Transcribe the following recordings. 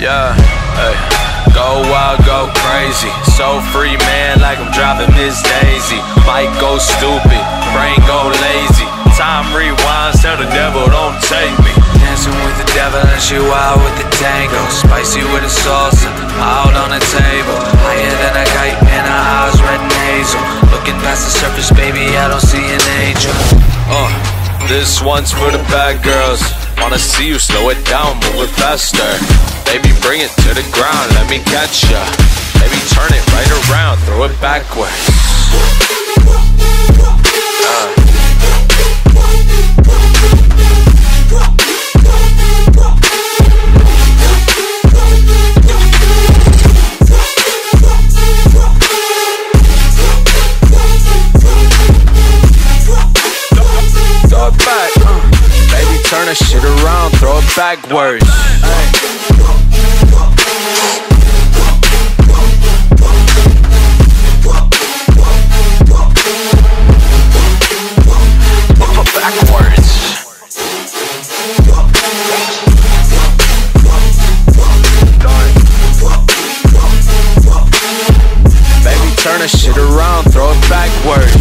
Yeah, hey. Go wild, go crazy. So free, man, like I'm driving Miss Daisy. Might go stupid, brain go lazy. Time rewinds, tell the devil don't take me. Dancing with the devil and she wild with the tango. Spicy with the salsa, out on the table. Higher than a kite, man, her eyes red and hazel. Looking past the surface, baby, I don't see an angel. This one's for the bad girls. Wanna see you slow it down, move it faster. Baby, bring it to the ground, let me catch ya. Baby, turn it right around, throw it backwards. Turn that shit around, throw it backwards. Backwards. Baby, turn that shit around, throw it backwards.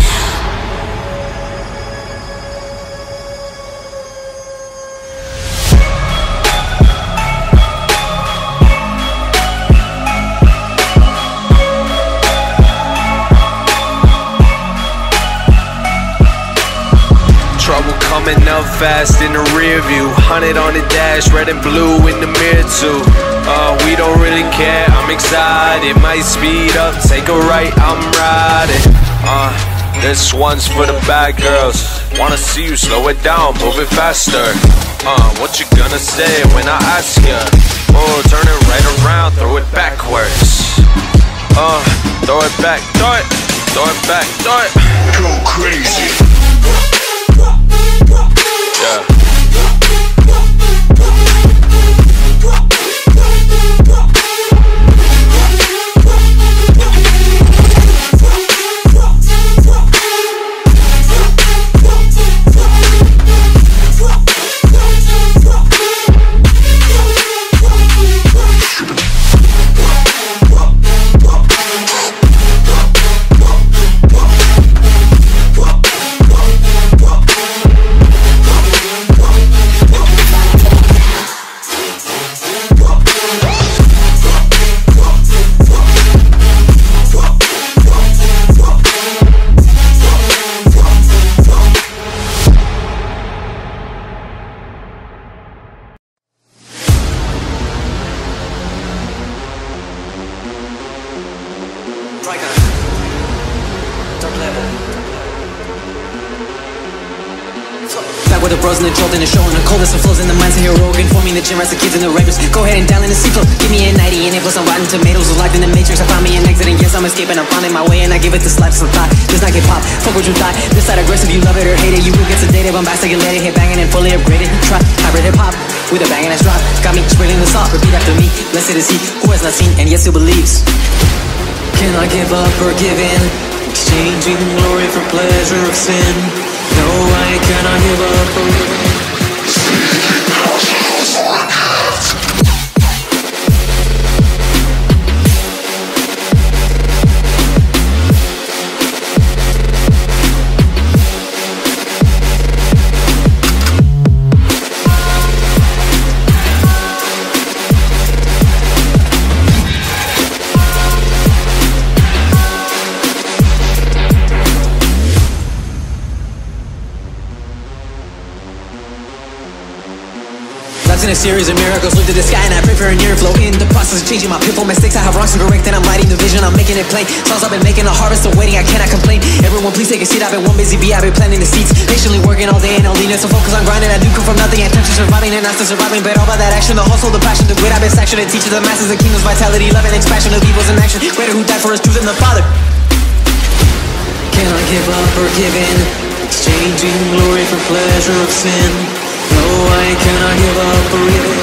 Trouble coming up fast in the rear view. 100 on the dash, red and blue in the mirror too. We don't really care, I'm excited. Might speed up, take a right, I'm riding. This one's for the bad girls. Wanna see you slow it down, move it faster. What you gonna say when I ask ya? Turn it right around, throw it backwards. Throw it back, throw it. Throw it back, throw it. Go crazy. With the bros in the jolt in the show and the coldness of flows in the minds of heroic, informing the gym rats, the kids in the records. Go ahead and dial in the sequel. Give me a 90 and it was on Rotten Tomatoes. Was locked in the matrix. I found me an exit and yes, I'm escaping. I'm finding my way and I give it to slaps of thought. Does not get popped. Fuck what you thought. This side aggressive, you love it or hate it. You will get sedated. I'm basticulated, hit banging and fully upgraded. Try hybrid hip hop with a banging ass drop. Got me spilling the sauce. Repeat after me. Blessed is he who has not seen and yes, who believes. Can I give up or give in? Exchanging glory for pleasure of sin. No, I cannot give up on you. In a series of miracles, look to the sky and I pray for an earflow. In the process of changing my pitiful mistakes, I have wrongs to correct and I'm lighting the vision, I'm making it plain. Songs I've been making, a harvest of waiting, I cannot complain. Everyone please take a seat, I've been one busy bee, I've been planting the seeds. Patiently working all day and all leanness, so focus on grinding, I do come from nothing. I touch to surviving and not still surviving, but all by that action, the hustle, the passion, the grit, I've been sectioned. It teaches the masses, the kingdom's vitality, love and expansion of evils in action. Greater who died for his truth than the Father. Can I give up or give in? Exchanging glory for pleasure of sin. No, I cannot give up or even.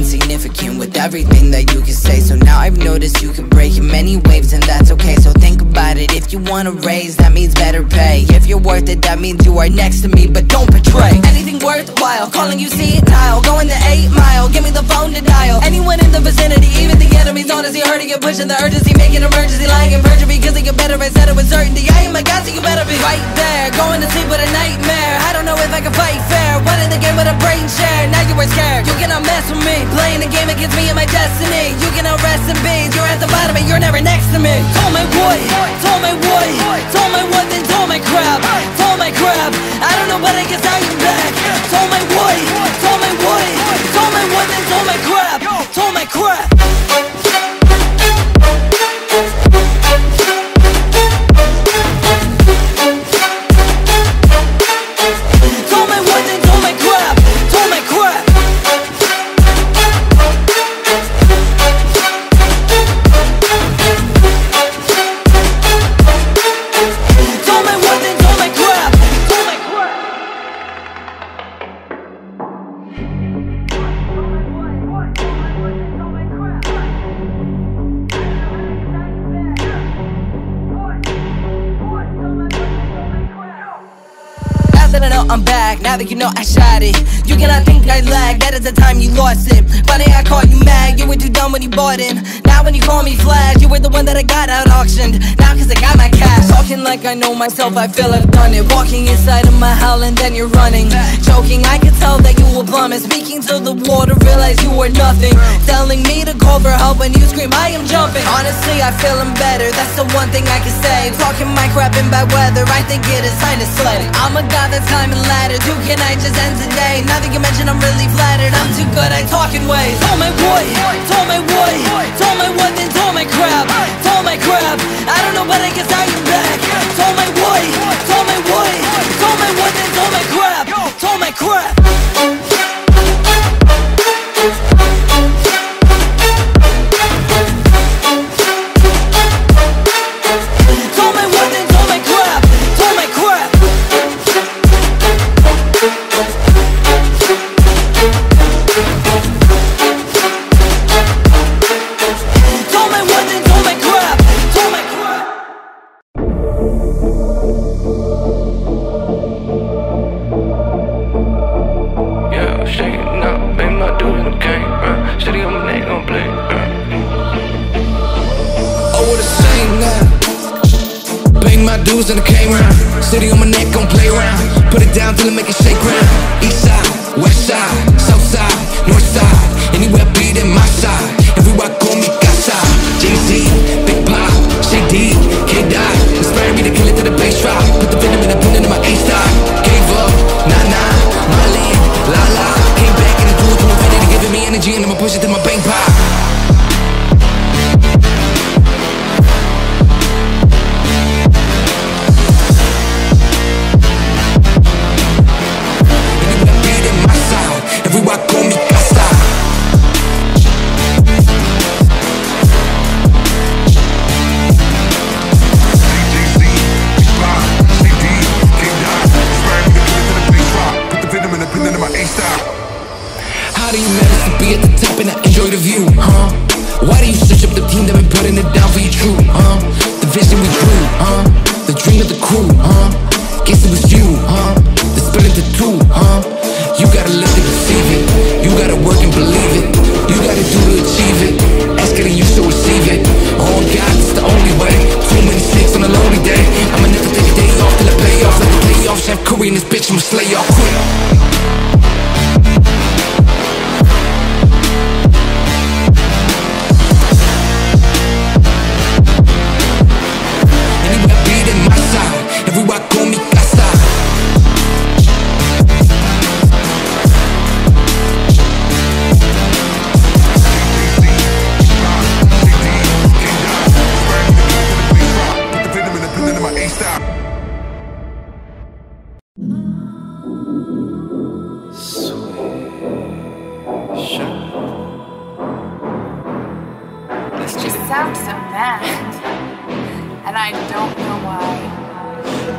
insignificant with everything that you can say. So now I've noticed you can break many waves, and that's okay. So think about it, if you want a raise, that means better pay. If you're worth it, that means you are next to me, but don't betray anything worthwhile. Calling you senile, going the 8 mile, give me the phone to dial. Anyone in the vicinity, even the enemies, known as he heard of you, pushing the urgency, making emergency, lying in perjury, because he get better instead of with certainty. I am a god, so you better be right there, going to sleep with a nightmare. I don't know if I can fight fair, what in the game with a brain share. Now you are scared, you cannot mess with me, playing the game against me and my destiny. You cannot rest in peace, you're at the bottom and you're never next to me. Told me what, then told my crap, I don't know, but I guess I am back. Told me what, then told my crap, I'm back, now that you know I shot it. You cannot think I lag, that is the time you lost it. Funny I caught you mad, you were too dumb when you bought in. Now when you call me flash, you were the one that I got out auctioned. Now cause I got my cash, talking like I know myself, I feel I've done it. Walking inside of my hell and then you're running, joking, I can tell that you will plummet. Speaking to the water, realize you are nothing, telling me to call for help when you scream I am jumping. Honestly I feel I'm better, that's the one thing I can say. Talking my crap in bad weather, I think it is time to slay. I'm a god that's climbing ladders, who can I just end today? Now that you mention I'm really flattered, I'm too good at talking ways. Told me what, then told my crap, I don't know, but I guess I am back. Told me what, then told my crap, dudes in the K-round, city on my neck, gon' play around. Put it down till it make it shake round. East side, west side, south side, north side, anywhere be than my side. Everywhere call me casa. Jay-Z, Big Pop, Shady, K-Dot, inspired me to kill it to the bass drop. Put the venom and the pin into my A-star. Gave up, nah, my land, la-la. Came back and the dude to infinity, giving me energy and I'ma push it to my bank pop. How do you manage to be at the top and I enjoy the view, huh? Why do you switch up the team that been putting it down for you true, huh? The vision we drew, huh? The dream of the crew, huh? Guess it was you, huh? The spirit of two, huh? You gotta live to receive it, you gotta work and believe it, you gotta do to achieve it, ask it and you shall receive it. Oh God, it's the only way, too many snakes on a lonely day. I'ma never take a day off till I play off like a playoff. Chef Curry and this bitch, I'ma slay y'all quick. You sound so mad, and I don't know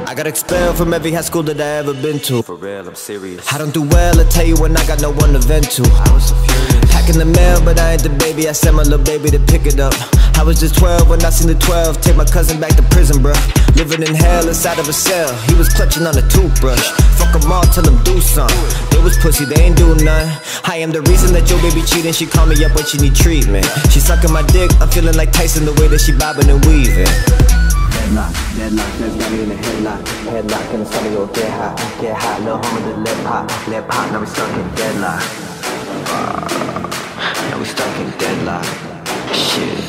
why. I got expelled from every high school that I ever been to. For real, I'm serious. I don't do well, I tell you when I got no one to vent to. I was so furious. Packing the mail, but I ain't the baby. I sent my little baby to pick it up. I was just 12 when I seen the 12 take my cousin back to prison, bruh. Living in hell inside of a cell. He was clutching on a toothbrush. Fuck them all, tell them do something. They was pussy, they ain't do none. I am the reason that your baby cheating. She call me up when she need treatment. She sucking my dick, I'm feeling like Tyson the way that she bobbing and weaving. Deadlock, deadlock, that's got me in a headlock. Headlock in the stomach, yo, get hot, little homie, the lip hot, now we stuck in deadlock. Now we stuck in deadlock. Shit.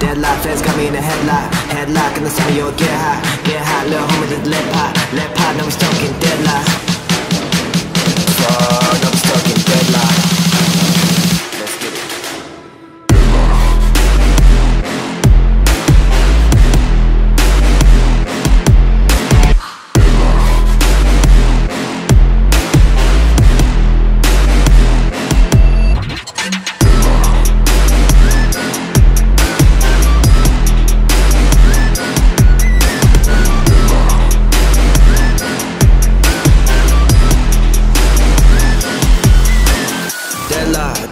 Deadlock, feds got me in a headlock. Headlock in the summer, yo, get hot, little homie, just lip hot, now we stuck in deadlock. Fuck, now we stuck in deadlock. Let's get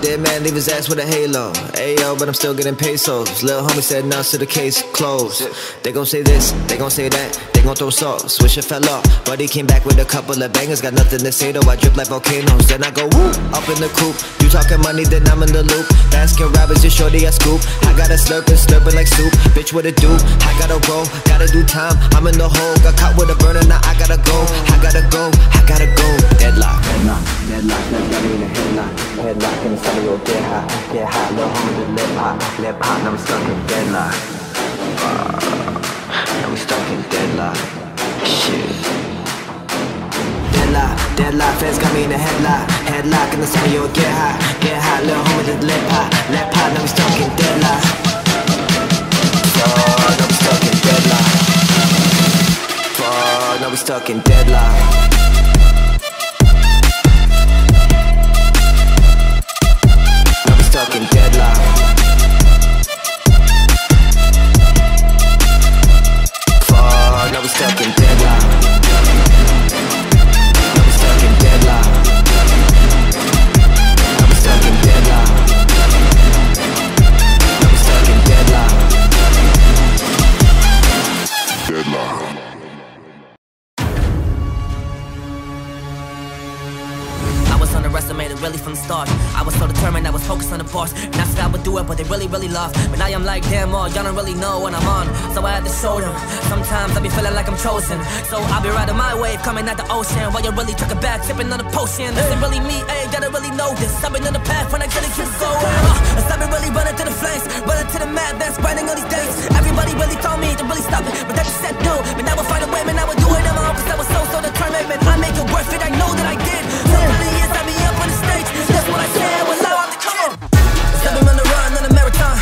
dead man, leave his ass with a halo. Ayo, but I'm still getting pesos. Lil' homie said no, so the case closed. They gon' say this, they gon' say that, they gon' throw salt. Swisher fell off, but he came back with a couple of bangers. Got nothing to say though, I drip like volcanoes. Then I go whoop, up in the coop. You talking money, then I'm in the loop. Baskin Robbins, you shorty, I scoop. I got a slurpin', slurpin' like soup. Bitch, what it do? I gotta roll, gotta do time. I'm in the hole, got caught with a burner, now I gotta go. I gotta go, I gotta go. Deadlock, deadlock, deadlock, deadlock in the headlock. Headlock in the stomach, yo, get hot, little homie, just lip hot, now we stuck in deadlock. Now we stuck in deadlock. Shit. Deadlock, deadlock, feds got me in a headlock. Headlock in the stomach, yo, get hot, little homie, just lip hot, now we stuck in deadlock. Fuck, now we stuck in deadlock. Fuck, now we stuck in deadlock. But they really, really lost. But now I'm like, damn, all y'all don't really know what I'm on. So I had to show them. Sometimes I be feeling like I'm chosen. So I'll be riding my wave, coming at the ocean, while you really took a back, sipping on a potion. This ain't really me, ayy, gotta really know this. I've been on the path when I really keep going. I've been really running to the flames, running to the map that's burning all these days. Everybody really told me to really stop it, but that just said no. But now I find a way, man, I would do it on my own, cause I was so determined. Man, I make it worth it, I know that I did. So many years I be up on the stage, that's what I said when I was the kid. I've been on the run, on a marathon.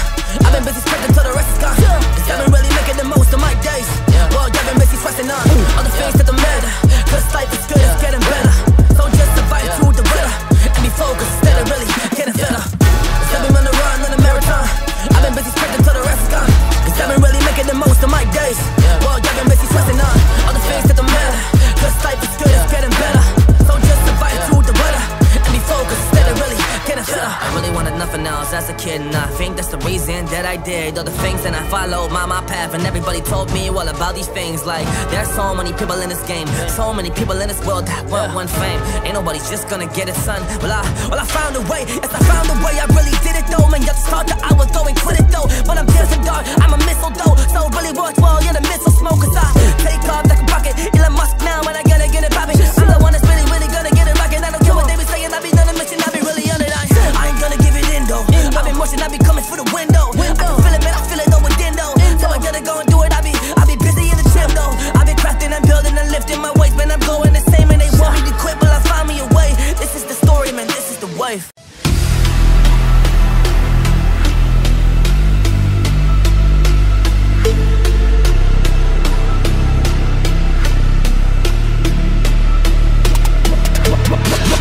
I've been busy sprinting till the rest is gone. I've been really making the most of my days. Well, I've been busy stressing on all the things that don't matter. Cause life is good, it's getting better. So just survive through the winter and be focused instead of really getting better. I've been on the run, on a marathon. I've been busy sprinting till the rest is gone. I've been really making the most of my days. Well, I've been busy stressing on all the things that don't matter. Cause life is good, it's getting better. So just survive through the winter and be focused instead of really getting better. I really wanted nothing else as a kid, and I think that's the reason that I did all the things that I followed, my path. And everybody told me all about these things. Like, there's so many people in this game, so many people in this world that want one fame. Ain't nobody just gonna get it, son. Well, I found a way. Yes, I found a way, I really did it, though. Man, you just thought that I was going quit it, though. But I'm dancing dark, I'm a missile, though. So really watch while you're the missile smoke, cause I take off like a rocket. Elon Musk now, and I gotta get it poppin'. I'm the one that's really, really gonna get it rockin'. I don't care what they be saying, I be on a mission, I be really on it. I ain't gonna give it in though. I've been motion, I be coming for the window. I can feel it, man, I feel it though within though. So I gotta go and do it. I be busy in the gym though. I be crafting and building and lifting my weights, man. I'm going the same and they want me to quit, but I find me a way. This is the story, man. This is the wife.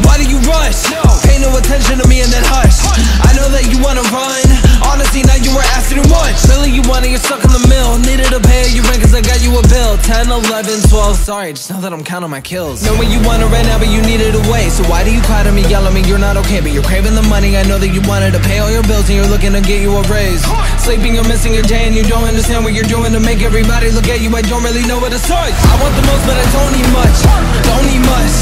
Why do you rush? No. Pay no attention to me and then hush. I know that you wanna run. Honestly, now you were asking one. Really, you wanted, you're stuck in the mill. Needed a pay you rent, cause I got you a bill. 10, 11, 12, sorry, just now that I'm counting my kills. Knowing you wanted right now, but you needed a way. So why do you cloud at me, yell at me, you're not okay? But you're craving the money, I know that you wanted to pay all your bills, and you're looking to get you a raise. Sleeping, you're missing your day, and you don't understand what you're doing to make everybody look at you. I don't really know what to say. I want the most, but I don't need much. Don't need much.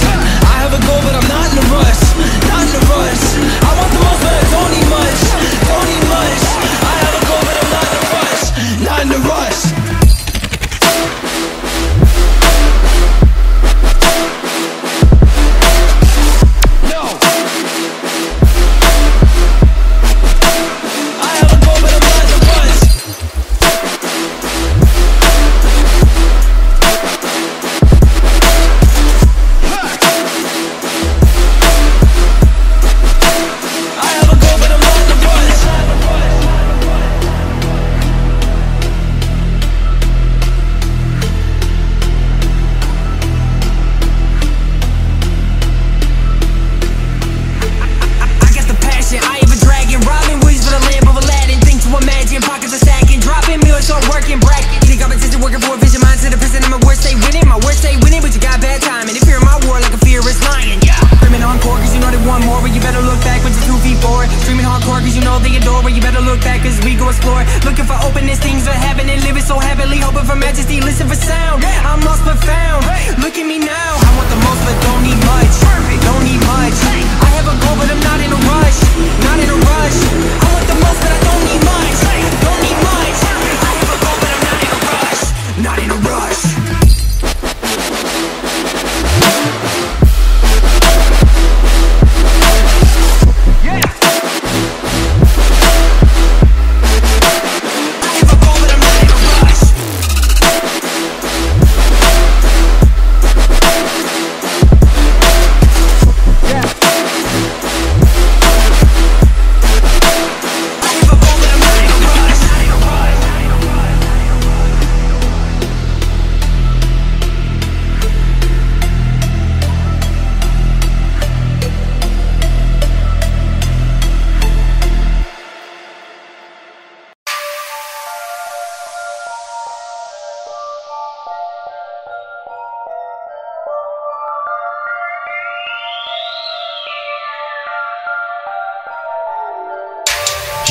I have a goal, but I'm not in a rush. Not in a rush. I want the most, but I don't need much. Don't need much. I have a goal, but I'm not in a rush. Not in a rush.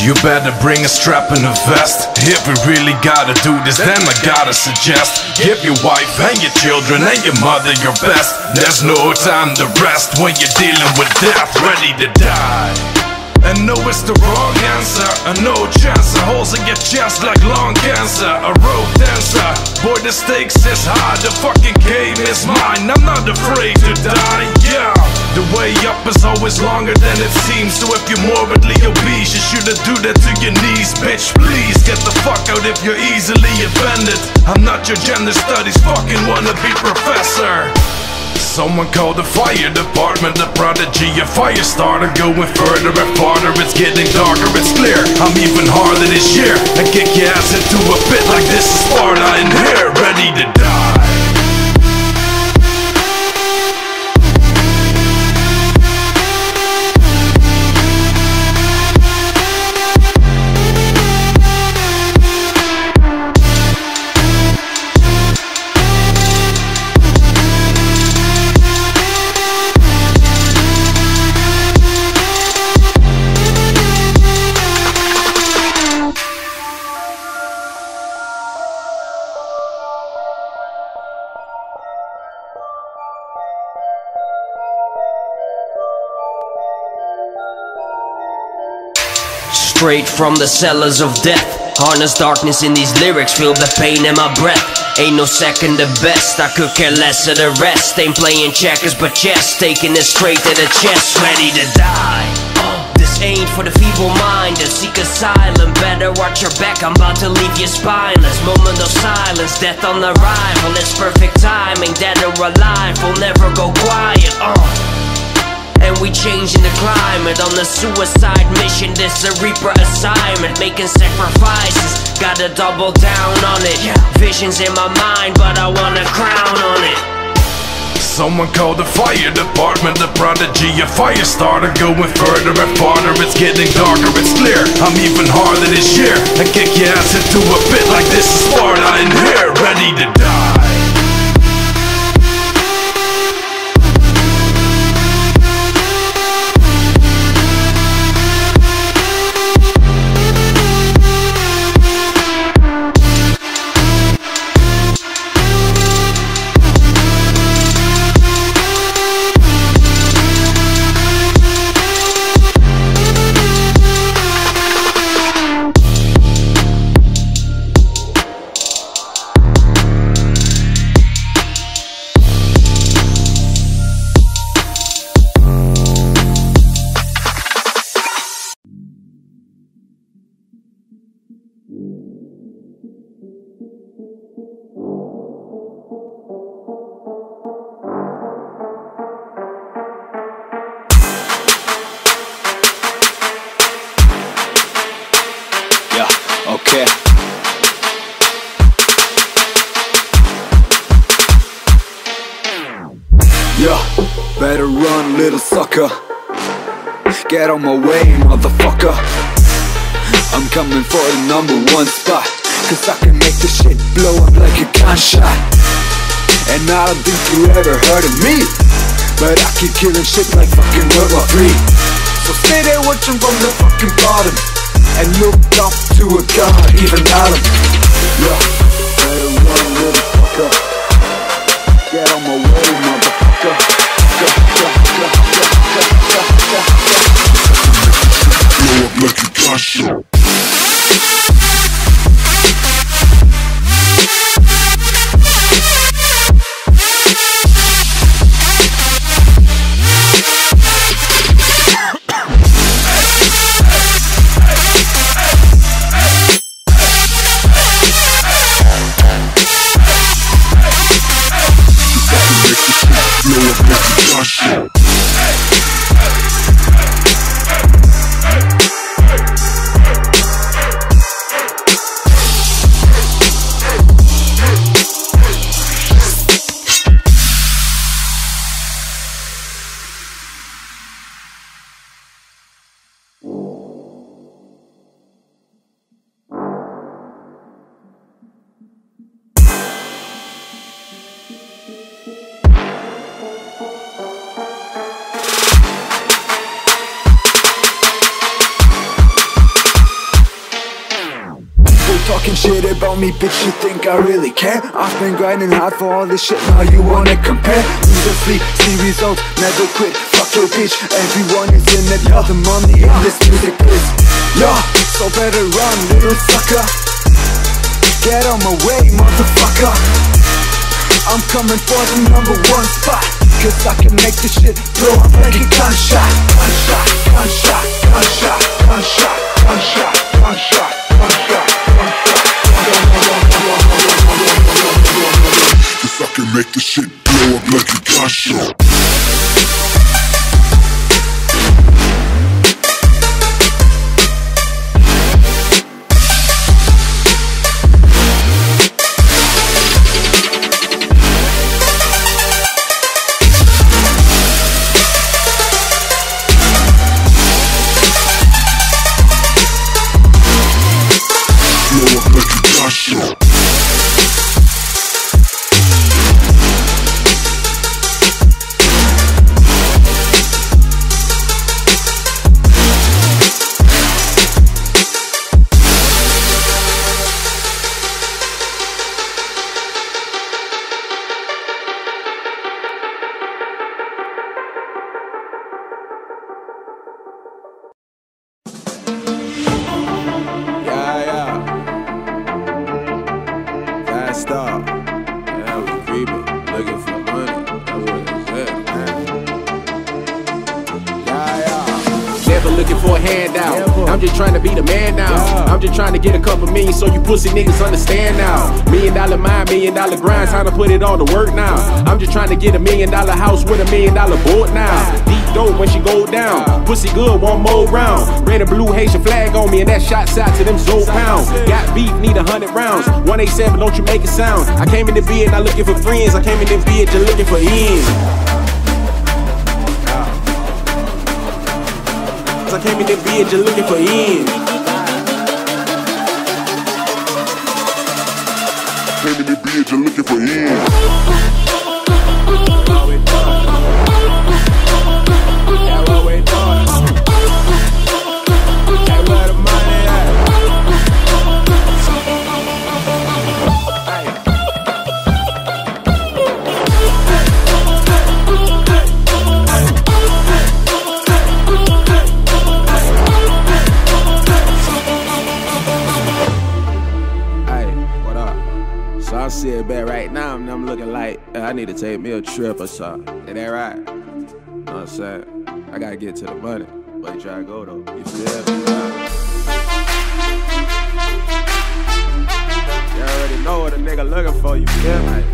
You better bring a strap and a vest. If we really gotta do this, then I gotta suggest, give your wife and your children and your mother your best. There's no time to rest when you're dealing with death, ready to die. And no, it's the wrong answer. A no chance, the holes in your chest like lung cancer. A rope dancer, boy the stakes is high. The fucking game is mine, I'm not afraid to die, yeah. The way up is always longer than it seems. So if you're morbidly obese, you shouldn't do that to your knees. Bitch, please get the fuck out if you're easily offended. I'm not your gender studies fucking wannabe professor. Someone called the fire department, the prodigy, a fire starter. Going further and farther, it's getting darker, it's clear I'm even harder this year. I kick your ass into a pit like this is Sparta, in here, ready to die. Straight from the cellars of death, harness darkness in these lyrics, feel the pain in my breath. Ain't no second to best, I could care less of the rest. Ain't playing checkers but chess, taking it straight to the chest, ready to die. This ain't for the feeble-minded, seek asylum, better watch your back, I'm about to leave you spineless. Moment of silence, death on the arrival, it's perfect timing, dead or alive, we'll never go quiet. And we changing the climate on the suicide mission. This a reaper assignment, making sacrifices, gotta double down on it. Visions in my mind, but I want a crown on it. Someone called the fire department. The prodigy, a fire starter, going further and farther. It's getting darker, it's clear I'm even harder this year. I kick your ass into a pit like this is Sparta in here, ready to die. Okay. Yeah, better run, little sucker. Get on my way, motherfucker. I'm coming for the #1 spot, cause I can make this shit blow up like a gunshot. And I don't think you ever heard of me, but I keep killing shit like fucking World War III. So stay there watching from the fucking bottom and look up to a god, even Adam. Yeah, better run, little fucker. Get on my way, motherfucker. Blow up like a gunshot. Talking shit about me, bitch, you think I really care? I've been grinding hard for all this shit, now you wanna compare? Lose or sleep, see results, never quit, fuck your bitch. Everyone is in it, all the money in this music is. Yeah, so better run, little sucker. Get on my way, motherfucker. I'm coming for the #1 spot, cause I can make this shit blow up like a gunshot. Gunshot, gunshot, gunshot, gunshot, gunshot, gunshot, gunshot. Cause I can make this shit blow up like a gunshot. never looking for a handout. I'm just trying to be the man now. I'm just trying to get a couple million so you pussy niggas understand now. $1 million mind, $1 million grind, time to put it all to work now. I'm just trying to get $1 million house with $1 million board now. Deep dope when she go down, pussy good one more round. Red and blue Haitian flag on me and that shot side to them Zoe pounds. Got beef, need 100 rounds, 187 don't you make a sound. I came in the bed not looking for friends, I came in the bed just looking for ends. I came in the bed just looking for ends. Came in the bed just looking for ends. So I sit back right now and I'm looking like I need to take me a trip or something. Ain't that right? You know what I'm saying? I gotta get to the money. But you try to go though. You feel me? You already know what a nigga looking for. You feel me?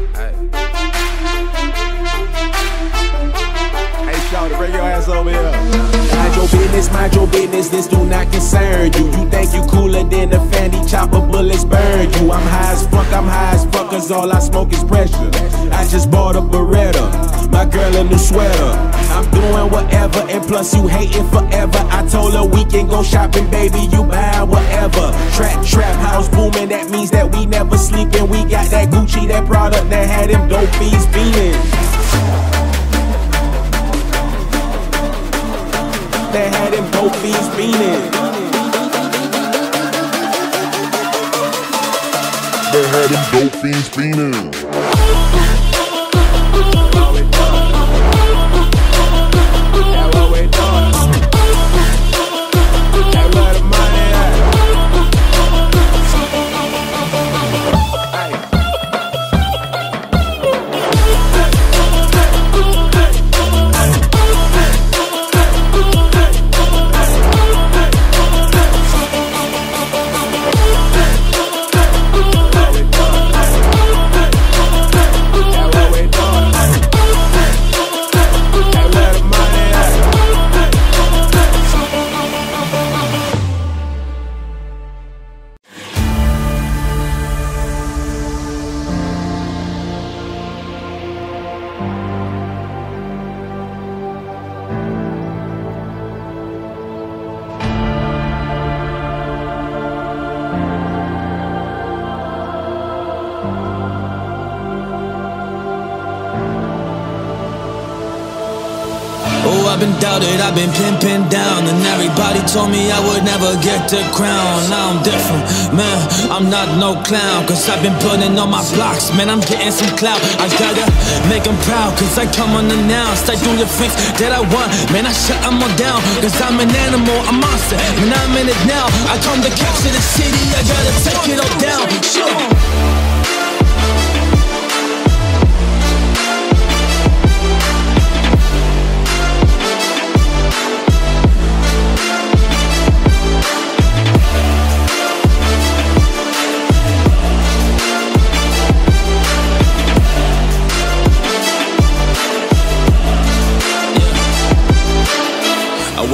Hey, shawty, bring your ass over here. Mind your business, mind your business. This do not concern you. You think you cooler than the Fanny chopper, bullets burn you. I'm high as fuck, I'm high as fuck, cause all I smoke is pressure. I just bought a Beretta, my girl a new sweater. I'm doing whatever, and plus you hating forever. I told her we can go shopping, baby, you buy whatever. Trap house booming, that means that we never sleeping. We got that Gucci, that product that had them dope fiends beaming. That had them dope fiends beaming. They had them dope fiends fiending. I've been doubted, I've been pinned down, and everybody told me I would never get the crown. Now I'm different, man, I'm not no clown, cause I've been putting on my blocks, man, I'm getting some clout. I gotta make them proud, cause I come unannounced. I do the things that I want, man, I shut them all down, cause I'm an animal, a monster, and I'm in it now. I come to capture the city, I gotta take it all down. Shit.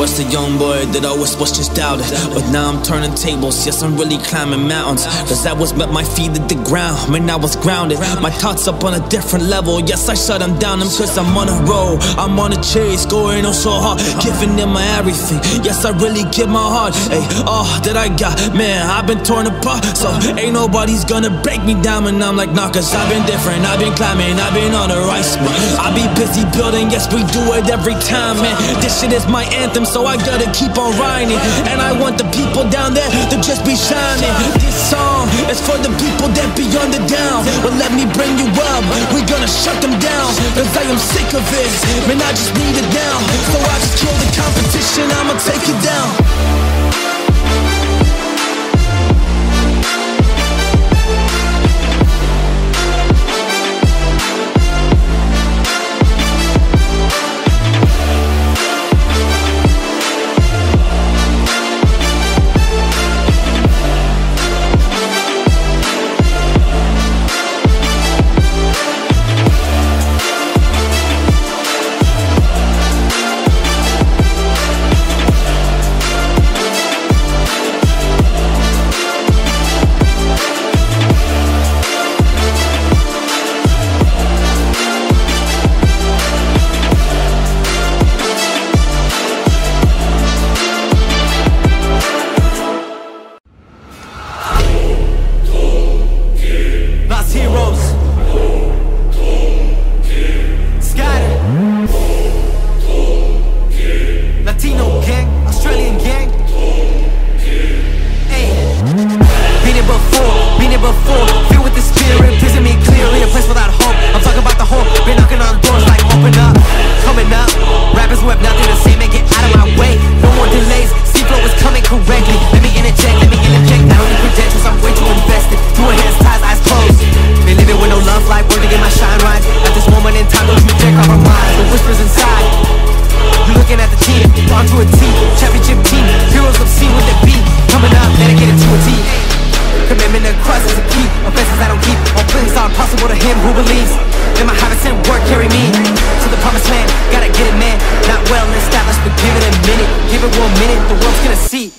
Was the young boy that always was just doubted, but now I'm turning tables, yes I'm really climbing mountains, cause I was met my feet at the ground, man I was grounded, my thoughts up on a different level, yes I shut them down, cause I'm on a roll, I'm on a chase, going on so hard, giving them my everything, yes I really give my heart, hey, all that I got, man I've been torn apart, so ain't nobody's gonna break me down, and I'm like nah, cause I've been different, I've been climbing, I've been on the rise, man I be busy building, yes we do it every time, man, this shit is my anthem, so I gotta keep on riding. And I want the people down there to just be shining. This song is for the people that be on the down. Well let me bring you up, we gonna shut them down, cause I am sick of this, man I just need it now. So I just kill the competition, I'ma take it down. storm, filled with the spirit, prison me clearly, a place without hope. I'm talking about the home, been knocking on doors like open up, coming up. Rappers who have nothing to say, man, get out of my way. No more delays, C-Flow is coming correctly. Let me interject, I don't need credentials, I'm way too invested. Doing hands ties, eyes closed. Been living with no love life, working in my shine rides. At this moment in time, don't you dare compromise. The whispers inside, you're looking at the team, onto a team, championship team. Heroes obscene with the beat, coming up, dedicated to a team. Commitment to Christ is a key, offenses I don't keep. All things are impossible to him who believes. Let my habits and work carry me to the promised land, gotta get it, man. Not well established, but give it a minute. Give it 1 minute, the world's gonna see.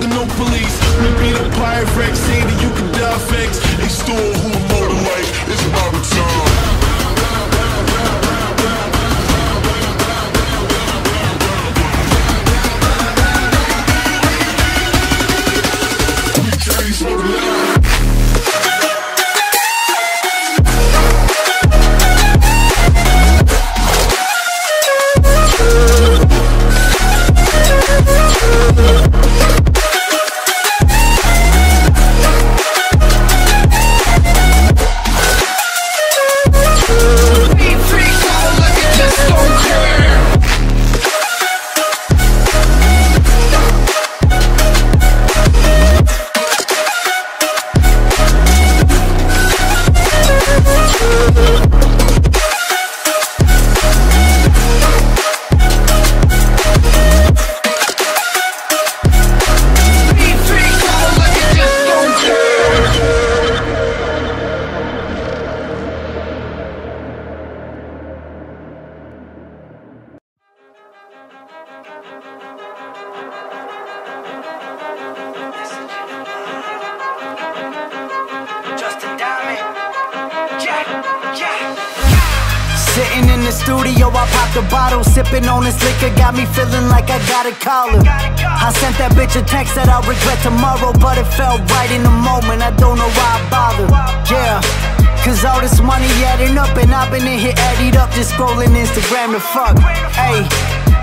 built the new police. We beat up pirate wrecks, saying that you can die fakes. They stole who I'm more than like, it's my return. Sitting in the studio, I popped a bottle, sipping on this liquor, got me feeling like I gotta call him. I sent that bitch a text that I'll regret tomorrow, but it felt right in the moment, I don't know why I bothered. Yeah, cause all this money adding up, and I've been in here added up, just scrolling Instagram to fuck. Ayy,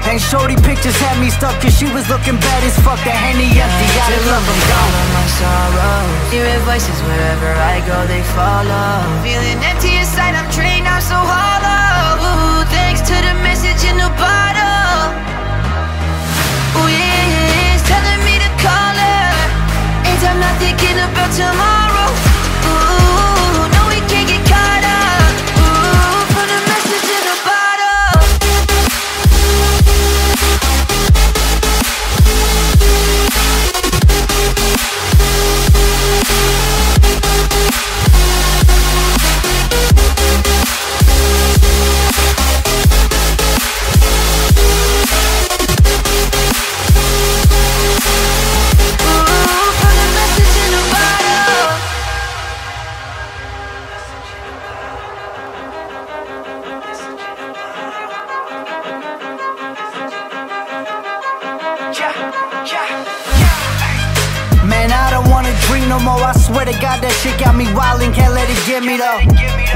and shorty pictures had me stuck, cause she was looking bad as fuck. That Henny empty, gotta love them gone. My sorrow, hearing voices wherever I go, they follow. Feeling empty inside, I'm drained, I'm so hollow. Ooh, thanks to the message in the bottle. Ooh, yeah, it's telling me to call her, and I'm not thinking about tomorrow. Ooh, no, we can't get caught up. Ooh, from the message in the bottle. Man, I don't wanna dream no more, I swear to God that shit got me wildin', can't let it get me though.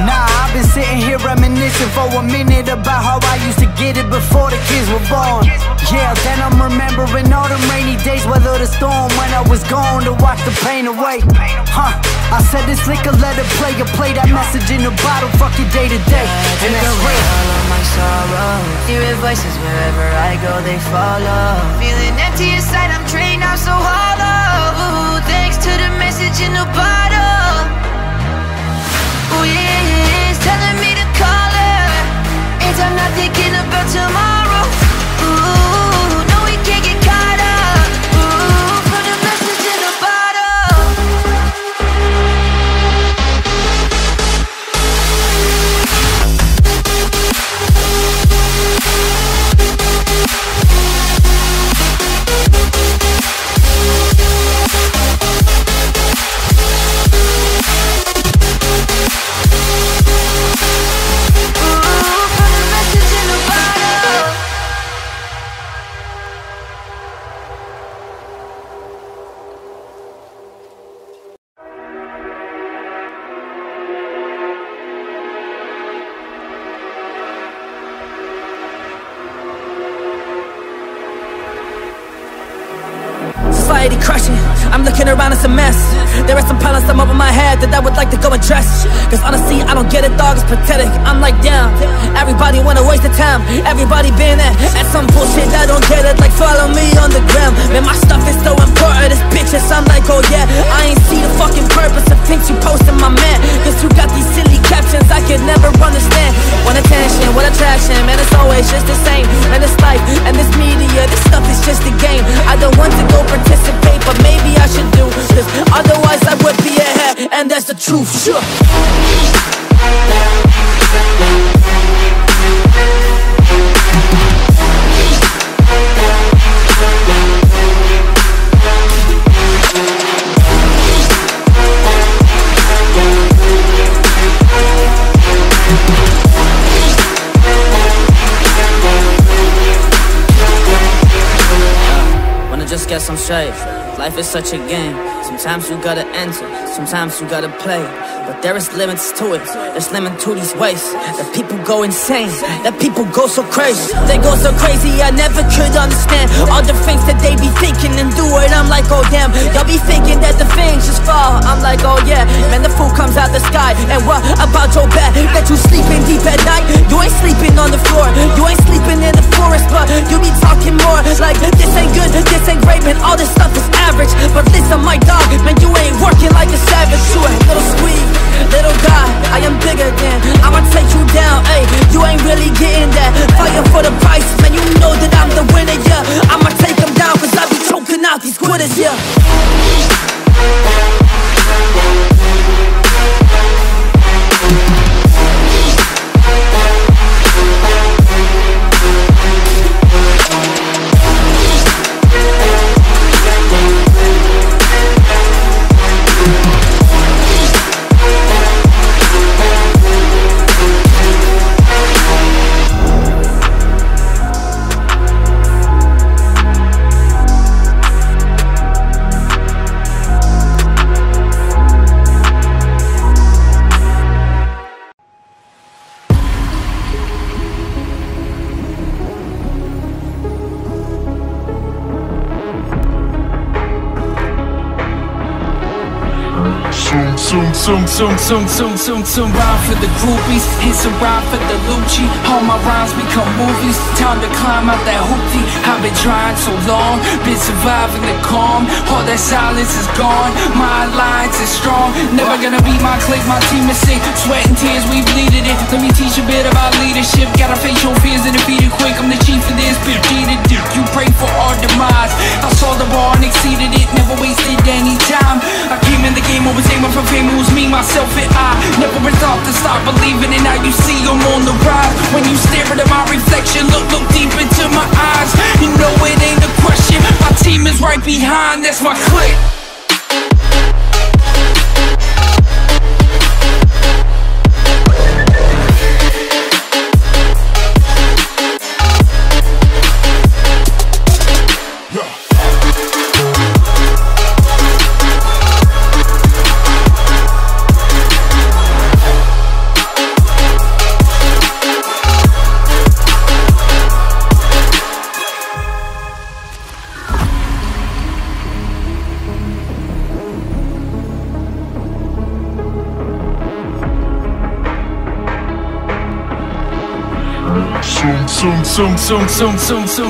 Nah, I've been sitting here reminiscing for a minute about how I used to get it before the kids were born. Yeah, then I'm remembering all them rainy days, weather the storm when I was gone to watch the pain away. Huh, I said this liquor, let it play, you play that message in the bottle, fuck your day to day, and that's real. All of my sorrow, hearing voices wherever I go, they follow. Feeling empty inside, I'm drained, I'm so hollow. Ooh, thanks to the message in the bottle. Ooh, yeah, it's telling me to call her, and I'm not thinking about tomorrow. Ooh, no, we can't get caught up. Ooh, put the message in the bottle. Society crashing, I'm looking around, it's a mess. There are some problems I'm over my head that I would like to go address. Cause honestly, I don't get it, dog, it's pathetic. I'm like, damn, everybody wanna waste the time. Everybody been there, at some bullshit, I don't get it. Like, follow me on the gram. Man, my stuff is so important, it's bitches, I'm like, oh yeah. I ain't see the fucking purpose of things you posting, my man. Cause you got these silly captions I could never understand. Want attention, what attraction, man, it's always just the same. And this life, and this media, this stuff is just a game. I don't want to go pretend, but maybe I should do this, otherwise I would be ahead, and that's the truth, sure. guess I'm straight. Life is such a game. Sometimes you gotta enter, sometimes you gotta play. But there is limits to it, there's limit to these ways that people go insane, that people go so crazy. They go so crazy, I never could understand all the things that they be thinking and doing. I'm like, oh damn, y'all be thinking that the things just fall. I'm like, oh yeah, man, the food comes out the sky. And what about your bed that you sleeping deep at night? You ain't sleeping on the floor, you ain't sleeping in the forest, but you be talking more like, this ain't good, this ain't great, man, all this stuff is average. But listen, my dog, man, you ain't working like a savage. You ain't little squeak, little guy, I am bigger than. I'ma take you down, ayy, you ain't really getting that. Fighting for the price, man, you know that I'm the winner, yeah. I'ma take them down, cause I be choking out these quitters, yeah. Zoom, ride for the groupies, hits a ride for the Lucci. All my rhymes become movies, time to climb out that hoopty. I've been trying so long, been surviving the calm. All that silence is gone, my alliance is strong. Never gonna beat my clique, my team is sick. Sweat and tears, we bleeded it. Let me teach a bit about leadership. Gotta face your fears and defeat it quick. I'm the chief of this, bitch, you pray for our demise. I saw the bar and exceeded it, never wasted any time. I came in the game, I was aiming for fame, it was me, myself and I. Never thought to stop believing, and now you see I'm on the rise. When you stare at my reflection, look deep into my eyes. You know it ain't a question, my team is right behind, that's my clique.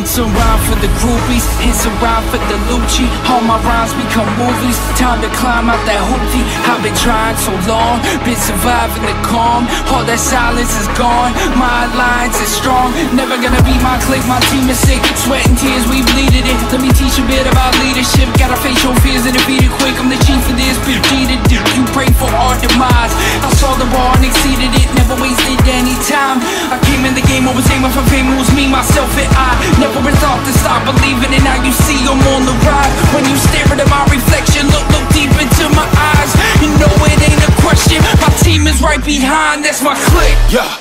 Zoom, ride for the groupies, it's a ride for the Lucci. All my rhymes become movies, time to climb out that hoopty. I've been trying so long, been surviving the calm. All that silence is gone, my alliance is strong. Never gonna beat my clique, my team is sick. Sweat and tears, we bleeded it. Let me teach a bit about leadership. Gotta face your fears and defeat it quick. I'm the chief of this, bitch, you pray for our demise. I saw the bar and exceeded it, never wasted any time. I came in the game, I was aiming for fame. It was me, myself, and I. Never thought to stop believing, and now you see I'm on the ride. When you stare at my reflection, look deep into my eyes. You know it ain't a question, my team is right behind, that's my clique. Yeah.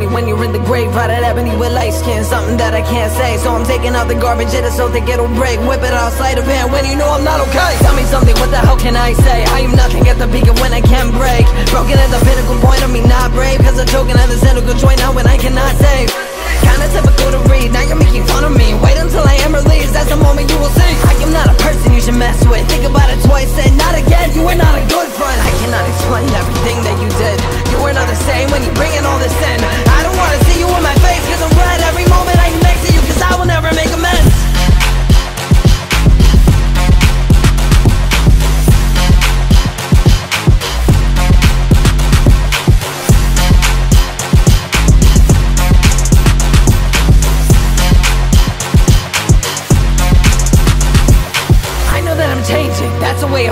When you're in the grave, right at ebony with light skin, something that I can't say. So I'm taking out the garbage in it so that it'll break. Whip it outside of hand when you know I'm not okay. Tell me something, what the hell can I say? I am nothing at the peak of when I can break. Broken at the pinnacle point of me not brave. Cause I'm choking at the cynical joint now when I cannot save. Kinda typical to read, now you're making fun of me. Wait until I am released, that's the moment you will see. I am not a person you should mess with. Think about it twice and not again, you are not a good friend. I cannot explain everything that you did. You are not the same when you bring in all this in. I don't wanna see you in my face, cause I'm red every moment I can make to you, cause I will never make amends.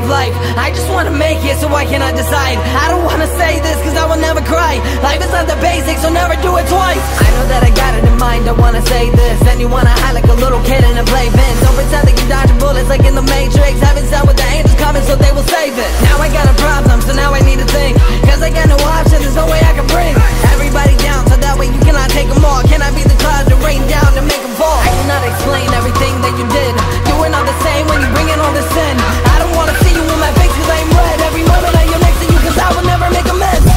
life. I just wanna make it, so why can't I decide? I don't wanna say this, cause I will never cry. Life is not the basics, so never do it twice. I know that I got it in mind, I wanna say this. And you wanna hide like a little kid in a playpen. Don't pretend that you dodge bullets like in the Matrix. Heaven's down with the angels coming, so they will save it. Now I got a problem, so now I need to think, cause I got no option, there's no way I can bring everybody down, so that way you cannot take them all. Can I be the clouds that rain down to make them fall? I cannot explain everything that you did, doing all the same when you bring in all the sin. I don't wanna see you in my face cause I ain't red. Every moment that you're next to you, cause I will never make amends.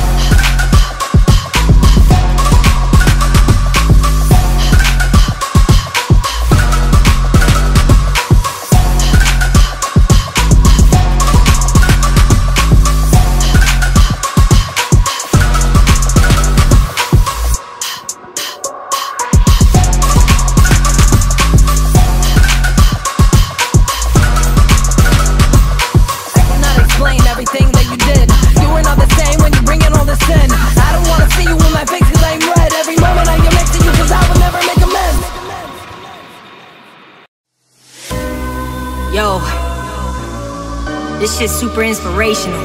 This shit's super inspirational.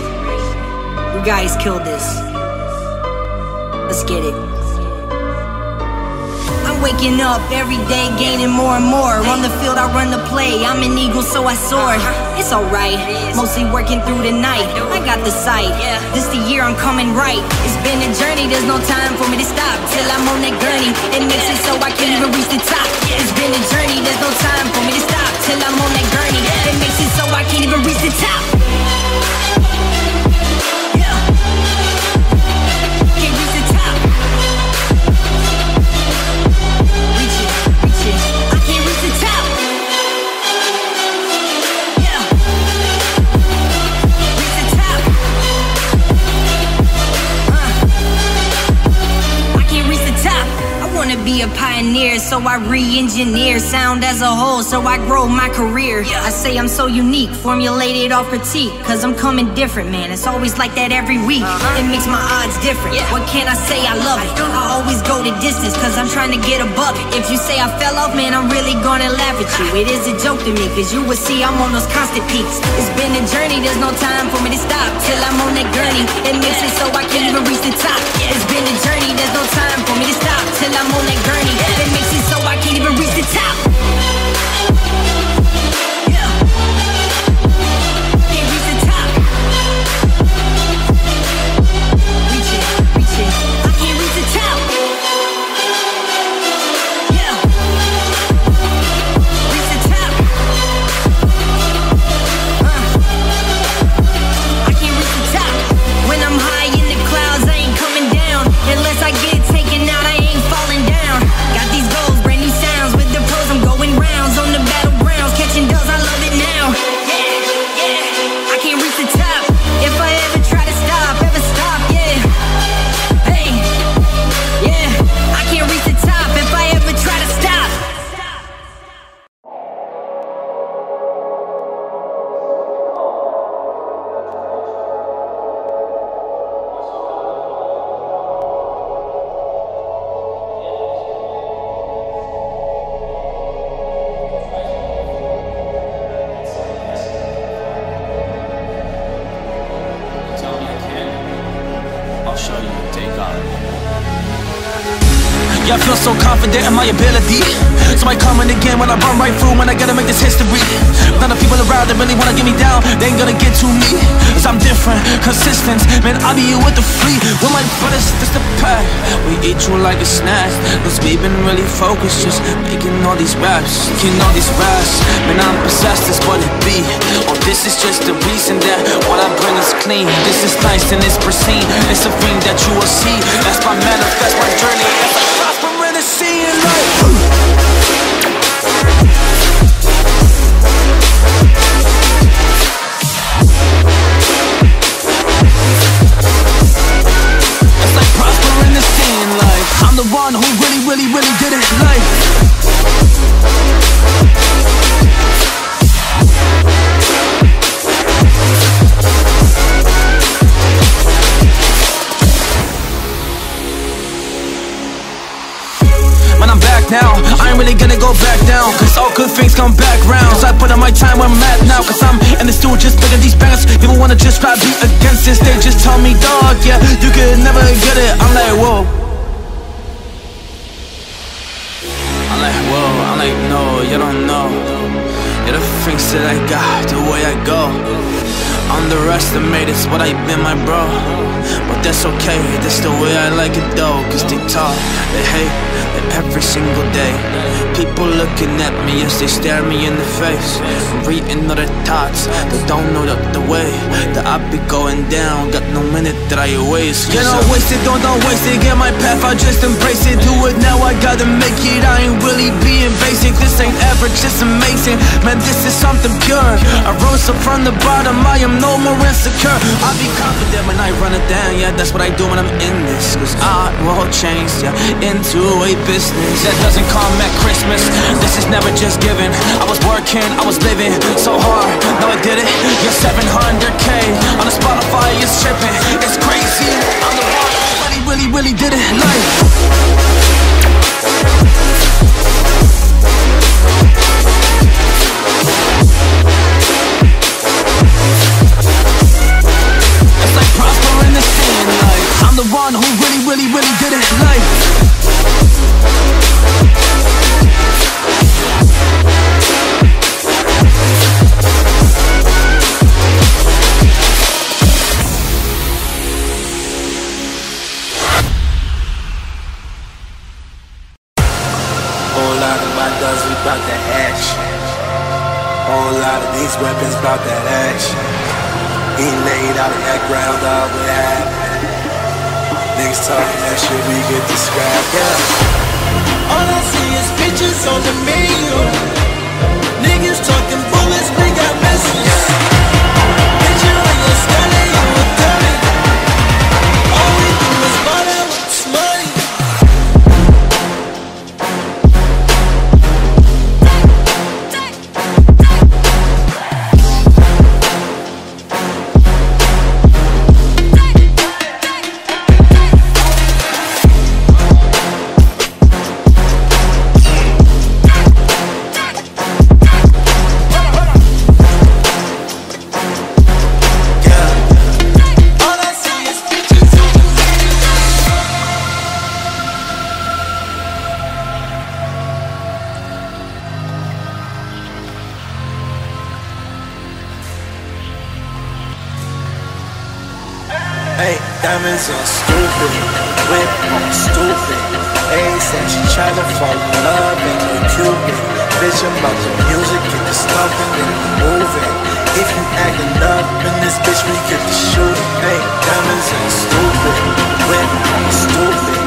You guys killed this. Let's get it. I'm waking up every day, gaining more and more. On the field, I run the play. I'm an eagle, so I soar. It's alright, mostly working through the night. I got the sight, this the year I'm coming right. It's been a journey, there's no time for me to stop. Till I'm on that gurney, it makes it so I can't even reach the top. It's been a journey, there's no time for me to stop. Till I'm on that gurney, it makes it so I can't even reach the top. Can't reach the top. Reach it, reach it. I can't reach the top. Reach the top. I can't reach the top. I wanna be a pioneer, so I re-engineer sound as a whole, so I grow my career. I say I'm so unique, formulated off critique, cause I'm coming different, man. It's always like that every week. It makes my odds different. What can I say? I love it. I always go the distance, cause I'm trying to get above it. If you say I fell off, man, I'm really gonna laugh at you. It is a joke to me, cause you will see I'm on those constant peaks. It's been a journey, there's no time for me to stop. Till I'm on that gurney, it makes it so I can't even reach the top. It's been a journey, there's no time for me to stop. Till I'm on that gurney, it makes it so I can't even reach the top. Can't reach the top. Reach it, reach it. I can't reach the top. Reach the top. I can't reach the top. When I'm high in the clouds, I ain't coming down unless I get taken out. I ain't falling down. Got these goals, brand new sounds with the pros. I'm going rounds on the battlegrounds, catching dubs. I love it now. Yeah, yeah. I can't reach the top. If I ever try to stop, yeah. Hey, yeah. I can't reach the top if I ever try to stop. Yeah, I feel so confident in my ability, so I come in again when I run right through. When I gotta make this history, none of people around that really wanna get me down, they ain't gonna get to me, cause I'm different, consistent. Man, I be you with the free, with my brothers, that's the path. We eat you like a snack, cause we been really focused, just making all these raps. Man, I'm possessed, that's what it be. Or this is just the reason that what I bring is clean. This is nice and it's pristine, it's a thing that you will see. That's my manifest, my journey, it's a cross. Seeing light. and I'm back now. I ain't really gonna go back down, cause all good things come back round. So I put on my time, I'm mad now, cause I'm in the stool just picking these bands. People wanna just try to be against this, they just tell me, dog, yeah, you could never get it. I'm like, whoa. I'm like, whoa, I'm like, no, you don't know. You're the things that I got, the way I go. Underestimated is what I've been, my bro. But that's okay, that's the way I like it though. Cause they talk, they hate, like every single day. People looking at me as they stare me in the face. I'm reading other thoughts, they don't know the way that I be going down. Got no minute that I waste. Get not wasted, don't waste it. Get my path, I just embrace it. Do it now, I gotta make it. I ain't really being basic. This ain't average, it's amazing. Man, this is something pure. I rose up from the bottom, I am no more insecure. I be confident when I run it down. Yeah, that's what I do when I'm in this. Cause I will change, yeah, into a business that doesn't come at Christmas. This is never just given. I was working, I was living so hard, now I did it. Yeah, 700K on the Spotify, it's tripping, it's crazy. I'm the one, but he really, really did it. Diamonds are stupid, whip on stupid. A's that she tryna fall in love and no Cupid. Bitch, I'm about the music, get the stomping and the moving. If you acting up in this bitch, we get the shooting. Hey, diamonds are stupid, whip on stupid.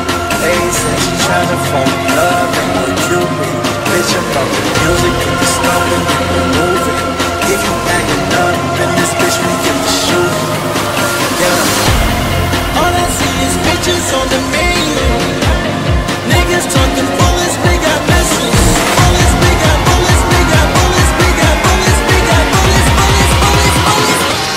A's that she tryna fall in love and no Cupid. Bitch, I'm about the music, get the stomping and the moving. If you acting up in this bitch, we get the shooting. Yeah. All I see is bitches on the menu. Niggas talking bullets, we got missiles. Bullets, we got bullets, we got bullets, we got bullets, we got bullets, bullets, bullets, bullets, bullets.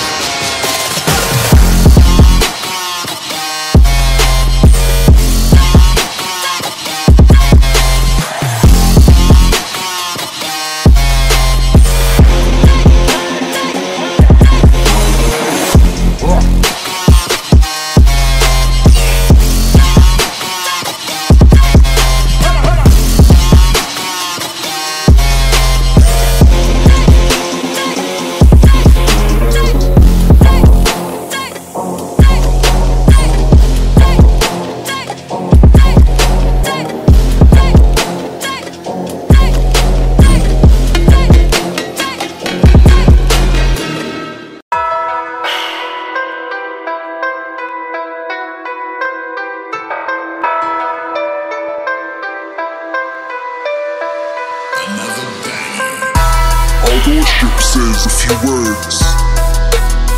Says a few words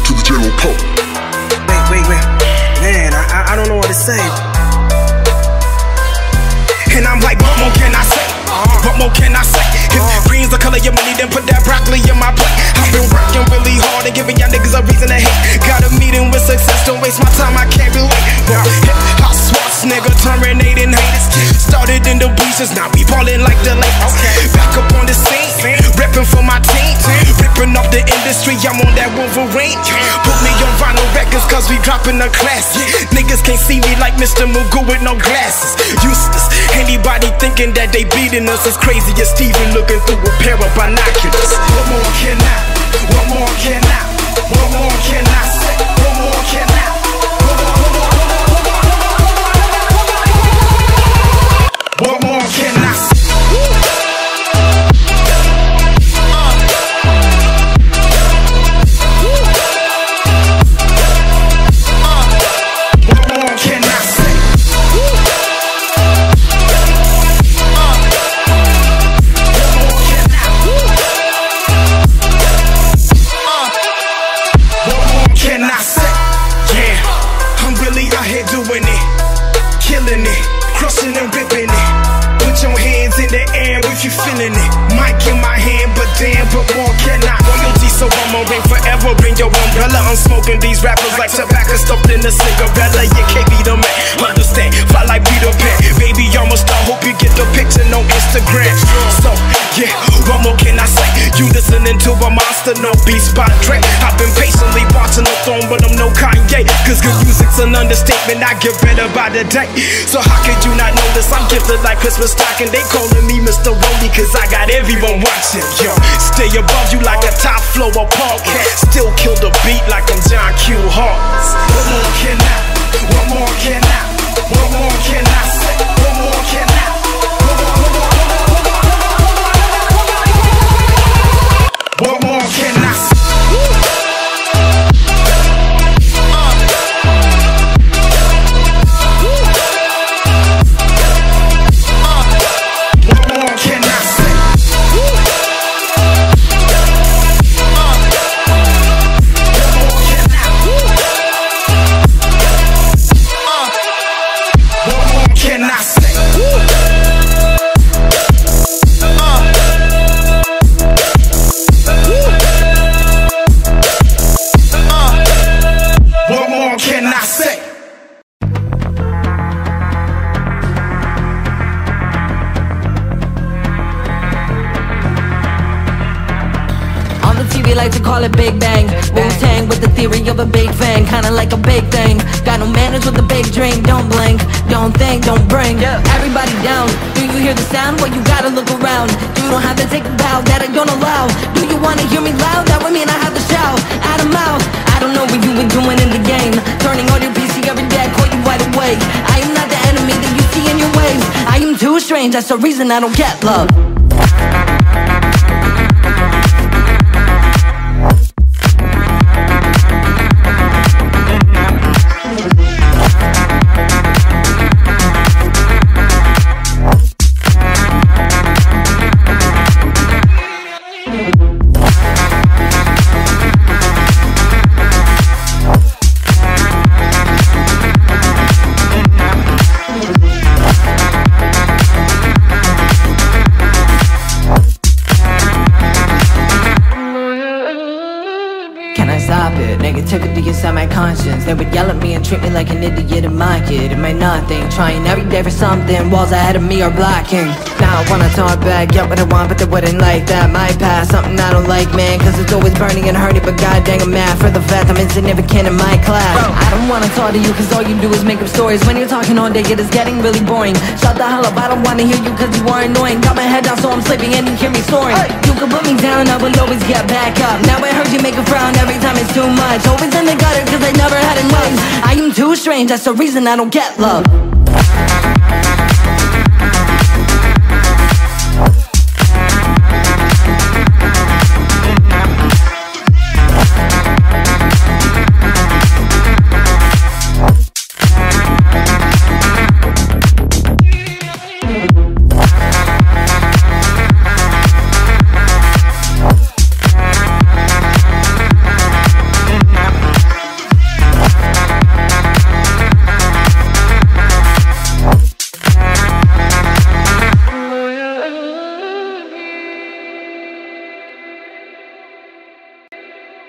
to the general public. Wait, man, I don't know what to say. And I'm like, what more can I say? What more can I say? If green's the color of your money, then put that broccoli in my plate. I've been working really hard and giving y'all niggas a reason to hate. Got a meeting with success, don't waste my time, I can't relate. Hip-hop, This nigga terminating haters. Started in the bleachers, now we ballin' like the Lakers. Back up on the scene, reppin' for my team, rippin' up the industry, I'm on that Wolverine. Put me on vinyl records, cause we droppin' the classic. Niggas can't see me like Mr. Magoo with no glasses. Useless, anybody thinking that they beating us is crazy as Steven looking through a pair of binoculars. One more can I, one more can I, one more can I say, one more can I. What more can I say? What more can I say? What more can I say? Yeah, I'm really out here doing it, killing it, crushing and ripping it. Put your hands in the air if you feeling it. Mic in my hand, but damn, but more cannot. Royalty, so I'ma ring forever in your umbrella. I'm smoking these rappers like tobacco stuffed in a cigarette. You can't be the man, understand? Fly like Peter Pan. Baby, I'm a star. Hope you get the picture on Instagram. So yeah, what more can I say? You listening to a monster, no beats by Dre. I've been patiently watching the throne, but I'm no Kanye. Cause good music's an understatement. I get better by the day. So how could you not know this? I'm gifted like Christmas stocking. They calling me Mr. Rolly cause I got everyone watching. Yo, stay above you like a top floor apartment. Still kill the beat like I'm John Q. Hart. One more can I, one more can I, one more can I say, one more can I. One more can I say? Call it Big Bang, Wu-Tang with the theory of a big bang. Kinda like a big thing, got no manners with a big dream. Don't blink, don't think, don't bring everybody down. Do you hear the sound? Well, you gotta look around. You don't have to take a bow, that I don't allow. Do you wanna hear me loud? That would mean I have to shout out of mouth. I don't know what you were doing in the game, turning on your PC every day, I call you wide awake. I am not the enemy that you see in your ways. I am too strange, that's the reason I don't get love. Conscience. They would yell at me and treat me like an idiot in my kid. It might nothing, trying every day for something. Walls ahead of me are blocking. Now I wanna talk back, get what I want, but they wouldn't like that. My past, something I don't like, man, cause it's always burning and hurting. But god dang, I'm mad for the fact I'm insignificant in my class. Bro, I don't wanna talk to you cause all you do is make up stories. When you're talking all day, it is getting really boring. Shut the hell up, I don't wanna hear you cause you are annoying. Got my head down so I'm sleeping and you hear me snoring. You can put me down, I will always get back up. Now I heard you make a frown every time it's too much. Always in the gutter cause I never had enough. I am too strange, that's the reason I don't get love.